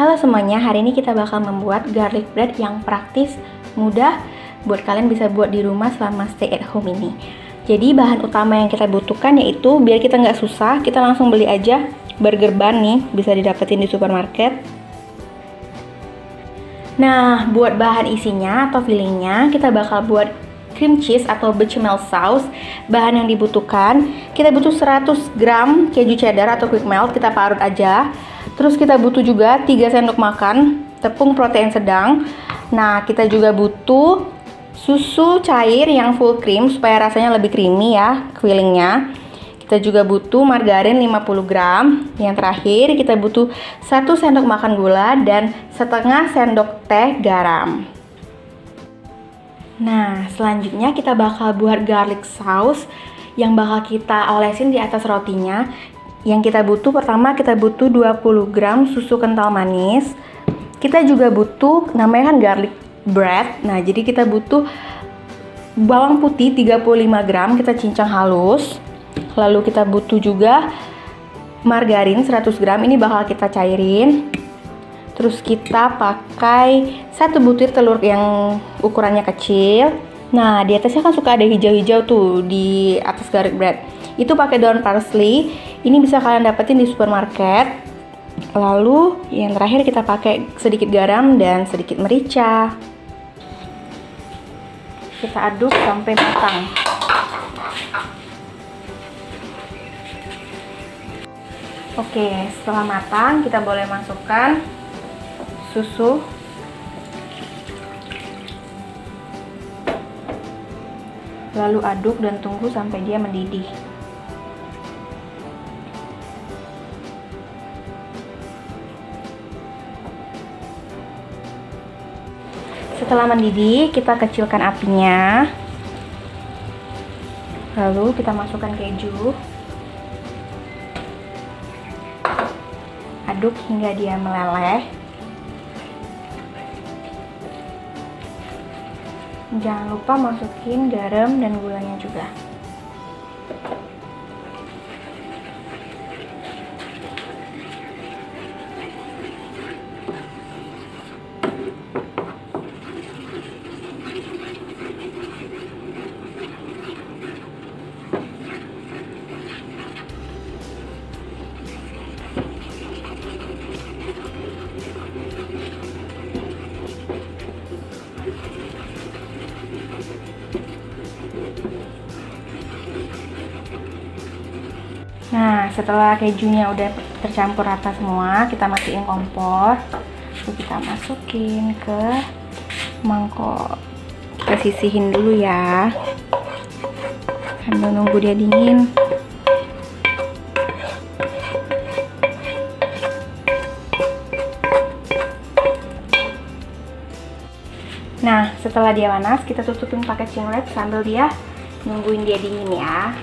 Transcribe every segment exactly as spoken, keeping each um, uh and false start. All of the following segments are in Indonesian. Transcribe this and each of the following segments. Halo semuanya, hari ini kita bakal membuat garlic bread yang praktis, mudah buat kalian bisa buat di rumah selama stay at home ini. Jadi bahan utama yang kita butuhkan yaitu, biar kita nggak susah, kita langsung beli aja burger bun nih, bisa didapetin di supermarket. Nah, buat bahan isinya atau fillingnya, kita bakal buat cream cheese atau bechamel sauce. Bahan yang dibutuhkan, kita butuh seratus gram keju cheddar atau quick melt, kita parut aja. Terus kita butuh juga tiga sendok makan tepung protein sedang. Nah, kita juga butuh susu cair yang full cream supaya rasanya lebih creamy ya fillingnya. Kita juga butuh margarin lima puluh gram. Yang terakhir, kita butuh satu sendok makan gula dan setengah sendok teh garam. Nah, selanjutnya kita bakal buat garlic sauce yang bakal kita olesin di atas rotinya. Yang kita butuh, pertama kita butuh dua puluh gram susu kental manis. Kita juga butuh, namanya kan garlic bread. Nah, jadi kita butuh bawang putih tiga puluh lima gram, kita cincang halus. Lalu kita butuh juga margarin seratus gram, ini bakal kita cairin. Terus kita pakai satu butir telur yang ukurannya kecil. Nah, di atasnya kan suka ada hijau-hijau tuh di atas garlic bread. Itu pakai daun parsley. Ini bisa kalian dapetin di supermarket. Lalu yang terakhir kita pakai sedikit garam dan sedikit merica. Kita aduk sampai matang. Oke, setelah matang kita boleh masukkan susu, lalu aduk dan tunggu sampai dia mendidih. Setelah mendidih, kita kecilkan apinya, lalu kita masukkan keju, aduk hingga dia meleleh. Jangan lupa masukin garam dan gulanya juga. Nah, setelah kejunya udah tercampur rata semua, kita matiin kompor. Lalu kita masukin ke mangkok. Kita sisihin dulu ya, sambil nunggu dia dingin. Nah, setelah dia panas, kita tutupin pakai cling wrap sambil dia nungguin dia dingin ya.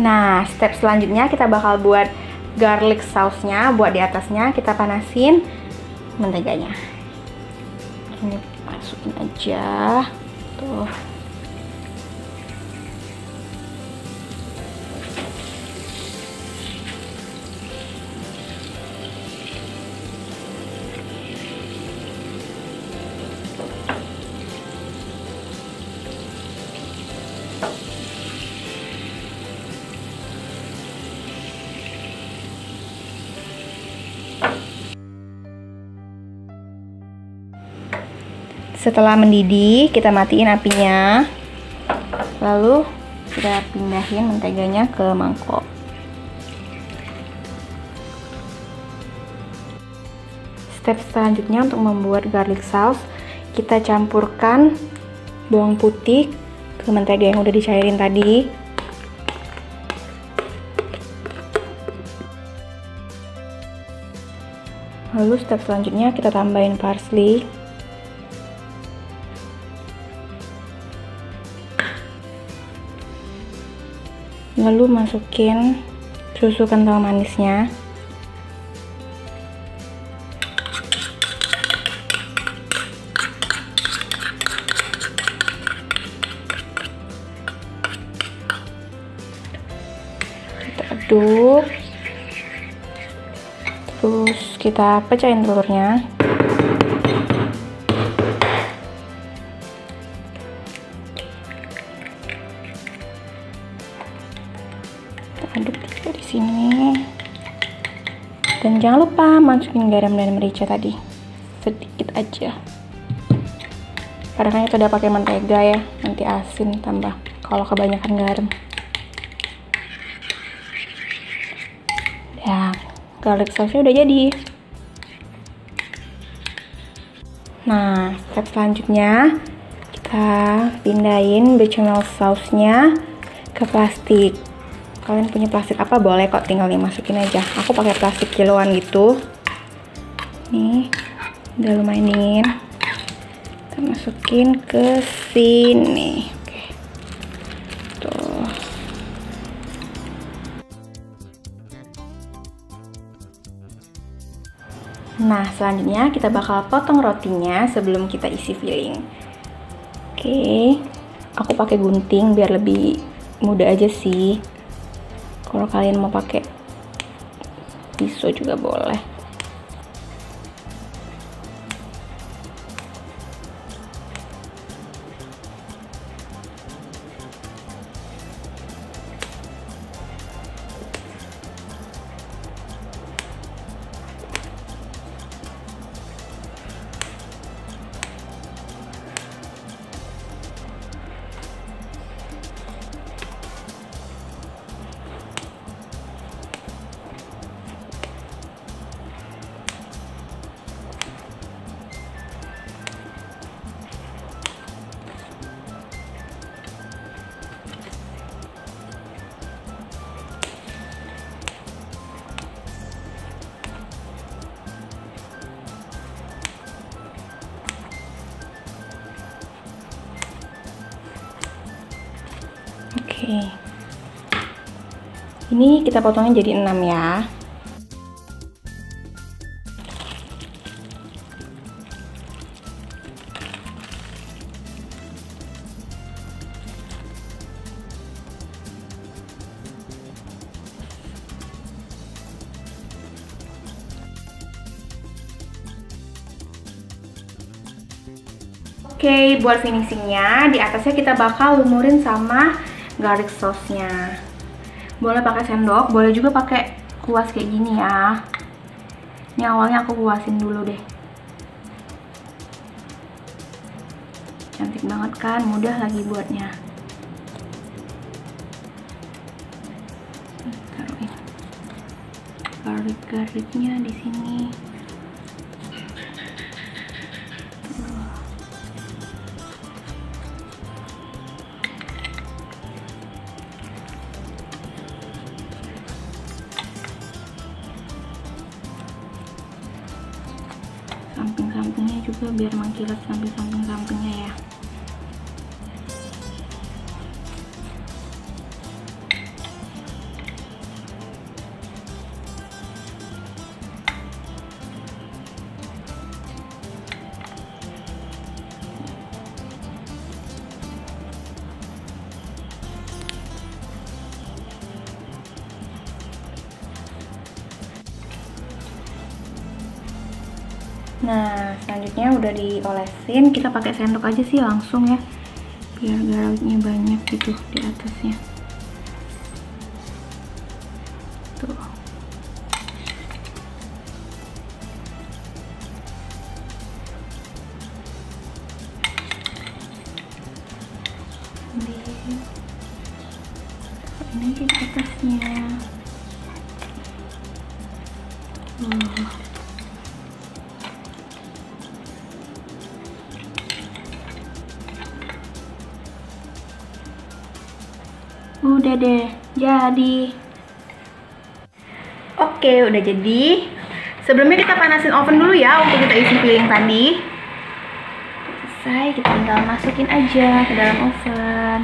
Nah, step selanjutnya kita bakal buat garlic sausnya. Buat di atasnya kita panasin menteganya. Ini masukin aja. Tuh. Setelah mendidih, kita matiin apinya. Lalu kita pindahin menteganya ke mangkok. Step selanjutnya untuk membuat garlic sauce, kita campurkan bawang putih ke mentega yang udah dicairin tadi. Lalu step selanjutnya kita tambahin parsley. Lalu masukin susu kental manisnya. Terus kita pecahin telurnya. Kita aduk juga di sini. Dan jangan lupa masukin garam dan merica tadi, sedikit aja. Karena kita udah pakai mentega ya, nanti asin tambah kalau kebanyakan garam. Ya, garlic sauce-nya udah jadi. Nah, step selanjutnya kita pindahin bechamel sauce-nya ke plastik. Kalian punya plastik apa boleh kok, tinggal dimasukin aja. Aku pakai plastik kiloan gitu. Nih, udah lumayan dingin. Masukin ke sini. Oke. Tuh. Nah, selanjutnya kita bakal potong rotinya sebelum kita isi filling. Oke. Aku pakai gunting biar lebih mudah aja sih. Kalau kalian mau pakai pisau juga boleh. Oke. Ini kita potongnya jadi enam ya. Oke, buat finishingnya di atasnya kita bakal lumurin sama garlic sauce-nya. Boleh pakai sendok, boleh juga pakai kuas kayak gini ya. Ini awalnya aku kuasin dulu deh. Cantik banget kan, mudah lagi buatnya. Taruhin garlic-garlicnya di sini. Samping-sampingnya juga biar mengkilat sampai samping-sampingnya ya. Nah, selanjutnya udah diolesin, kita pakai sendok aja sih langsung ya, biar garlicnya banyak gitu di atasnya. Tuh. Ini aja di atasnya. Uh. Udah deh, jadi. Oke, udah jadi. Sebelumnya kita panasin oven dulu ya untuk kita isi filling tadi. Selesai, kita tinggal masukin aja ke dalam oven.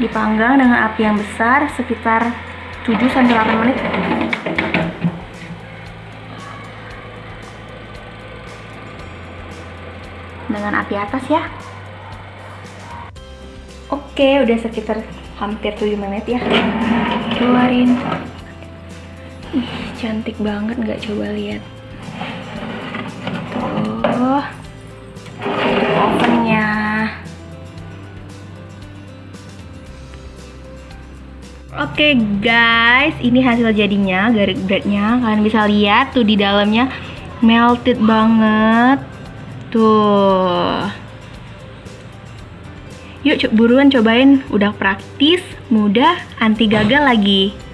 Dipanggang dengan api yang besar sekitar tujuh sampai delapan menit. Dengan api atas ya. Oke, udah sekitar hampir tujuh menit ya, keluarin. cantik banget nggak, coba lihat tuh ovennya. Oke guys, ini hasil jadinya garlic breadnya. Kalian bisa lihat tuh di dalamnya melted banget tuh. Yuk buruan cobain, udah praktis, mudah, anti gagal lagi.